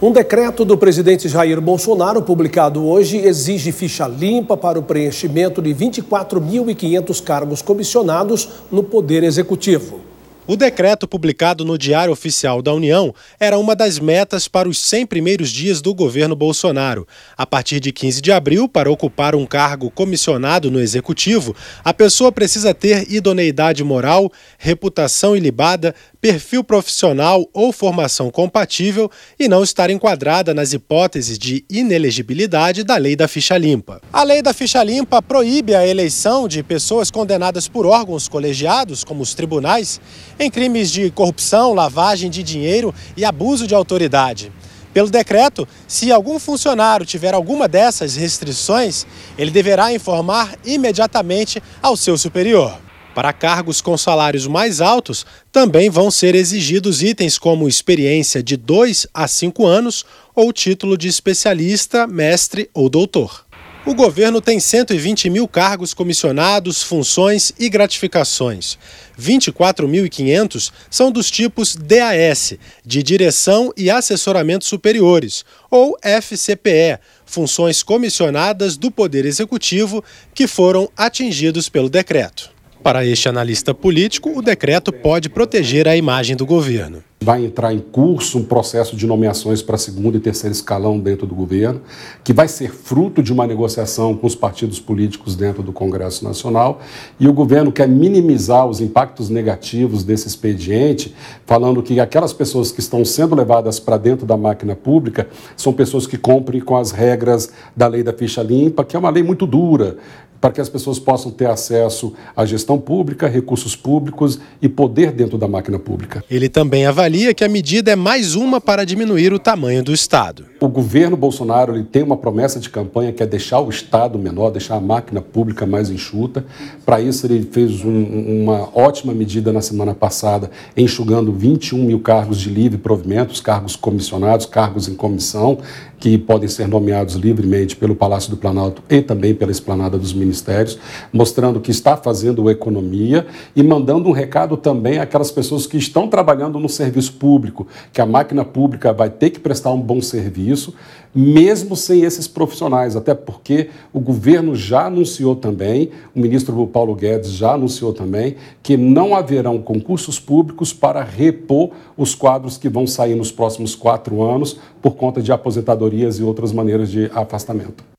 Um decreto do presidente Jair Bolsonaro, publicado hoje, exige ficha limpa para o preenchimento de 24.500 cargos comissionados no Poder Executivo. O decreto publicado no Diário Oficial da União era uma das metas para os 100 primeiros dias do governo Bolsonaro. A partir de 15 de abril, para ocupar um cargo comissionado no Executivo, a pessoa precisa ter idoneidade moral, reputação ilibada, perfil profissional ou formação compatível e não estar enquadrada nas hipóteses de inelegibilidade da Lei da Ficha Limpa. A Lei da Ficha Limpa proíbe a eleição de pessoas condenadas por órgãos colegiados, como os tribunais, em crimes de corrupção, lavagem de dinheiro e abuso de autoridade. Pelo decreto, se algum funcionário tiver alguma dessas restrições, ele deverá informar imediatamente ao seu superior. Para cargos com salários mais altos, também vão ser exigidos itens como experiência de 2 a 5 anos ou título de especialista, mestre ou doutor. O governo tem 120 mil cargos comissionados, funções e gratificações. 24.500 são dos tipos DAS, de direção e assessoramento superiores, ou FCPE, funções comissionadas do Poder Executivo, que foram atingidos pelo decreto. Para este analista político, o decreto pode proteger a imagem do governo. Vai entrar em curso um processo de nomeações para segundo e terceiro escalão dentro do governo, que vai ser fruto de uma negociação com os partidos políticos dentro do Congresso Nacional, e o governo quer minimizar os impactos negativos desse expediente, falando que aquelas pessoas que estão sendo levadas para dentro da máquina pública são pessoas que cumprem com as regras da Lei da Ficha Limpa, que é uma lei muito dura, para que as pessoas possam ter acesso à gestão pública, recursos públicos e poder dentro da máquina pública. Ele também avalia que a medida é mais uma para diminuir o tamanho do Estado. O governo Bolsonaro ele tem uma promessa de campanha que é deixar o Estado menor, deixar a máquina pública mais enxuta. Para isso, ele fez uma ótima medida na semana passada, enxugando 21 mil cargos de livre provimento, cargos comissionados, cargos em comissão, que podem ser nomeados livremente pelo Palácio do Planalto e também pela Esplanada dos Ministérios, mostrando que está fazendo economia e mandando um recado também àquelas pessoas que estão trabalhando no serviço público, que a máquina pública vai ter que prestar um bom serviço, mesmo sem esses profissionais, até porque o governo já anunciou também, o ministro Paulo Guedes já anunciou também, que não haverão concursos públicos para repor os quadros que vão sair nos próximos 4 anos por conta de aposentadorias e outras maneiras de afastamento.